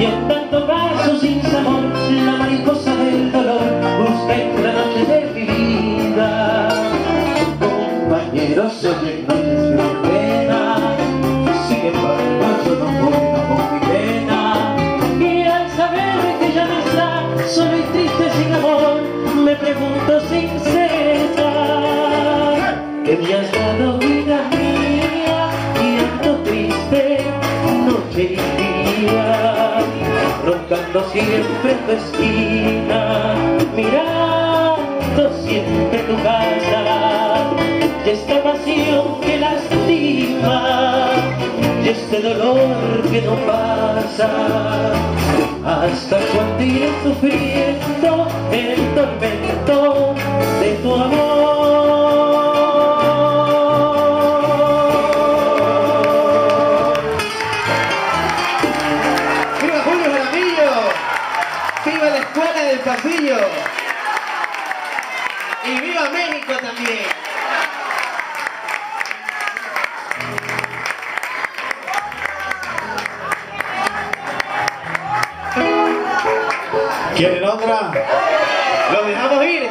y en tanto caso sin sabor, la mariposa del dolor, usted fue la noche de mi vida. Compañeros, oye, noches de pena, sin embargo yo no vuelvo con mi pena, y al saber que ya no está, solo y triste sin amor, me pregunto sin cesar, ¿qué me has dado vida mía? Y ando triste, noche y día, rondando siempre tu esquina, mirando siempre tu casa, y esta pasión que lastima, y este dolor que no pasa. ¿Hasta cuándo iré sufriendo el tormento de tu amor? ¡Viva la Escuela del Pasillo! ¡Y viva México también! ¿Quieren otra? ¿Los dejamos ir?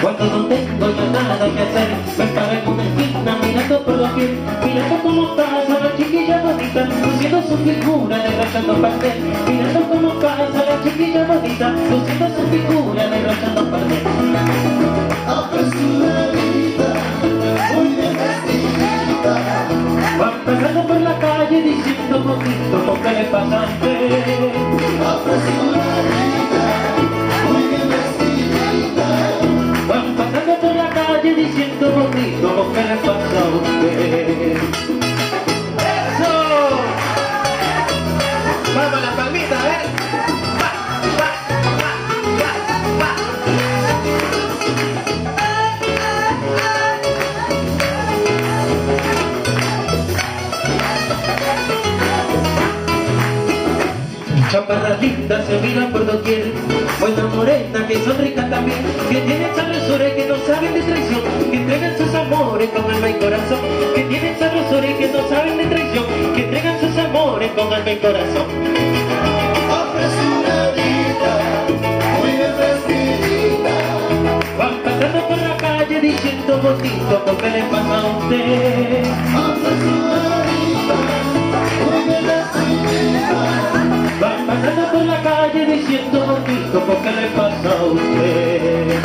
Cuando no tengo ya nada que hacer, me paré en una esquina mirando por la piel, mirando cómo pasa la chiquilla bonita, luciendo su figura derrochando pastel, mirando cómo pasa la chiquilla bonita, luciendo su figura derrochando pastel. Apresuradita, muy bien vestidita, va pasando por la calle diciendo poquito, porque le pasaste. Apresuradita, muy bien vestidita, van pasando por la calle diciendo bonito, lo que le pasa a usted. ¡Eso! ¡Vamos a la palmita, a ver! ¡Va, va, va, va, va! Chaparradita se mira por doquier, buena morena que son ricas también, que tienen sabrosura y que no saben de traición, que entregan sus amores con alma y corazón, que tienen sabrosura y que no saben de traición, que entregan sus amores con alma y corazón. Apresuradita, muy bien vestidita, van pasando por la calle diciendo bonito, ¿por qué le pasa a usted? Apresuradita, muy bien vestidita, van pasando por la calle diciendo bonito, ¿por qué le pasa a usted?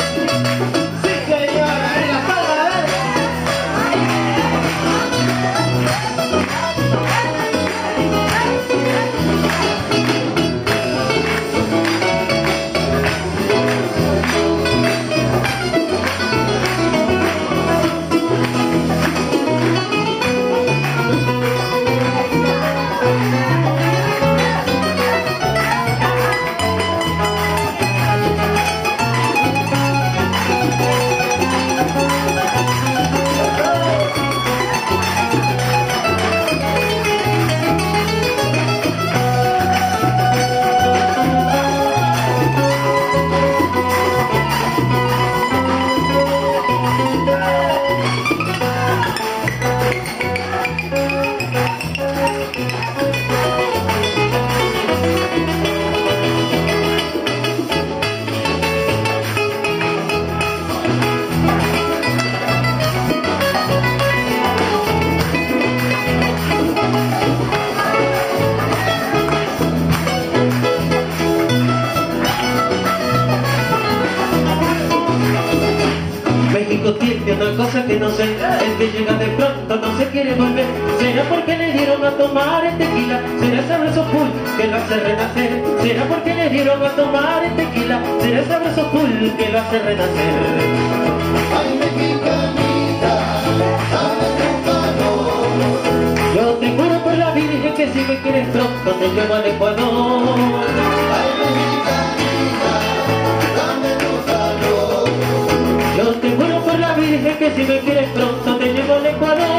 Tiene una cosa que no sé, el que llega de pronto no se quiere volver. Será porque le dieron a tomar el tequila, será ese abrazo cool que lo hace renacer. Será porque le dieron a tomar el tequila, será ese abrazo cool que lo hace renacer. Ay, mexicanita, sabes que yo te juro por la Virgen que si me quieres pronto te llevo al Ecuador. Ay, mexicanita, dije que si me quieres pronto te llevo al Ecuador.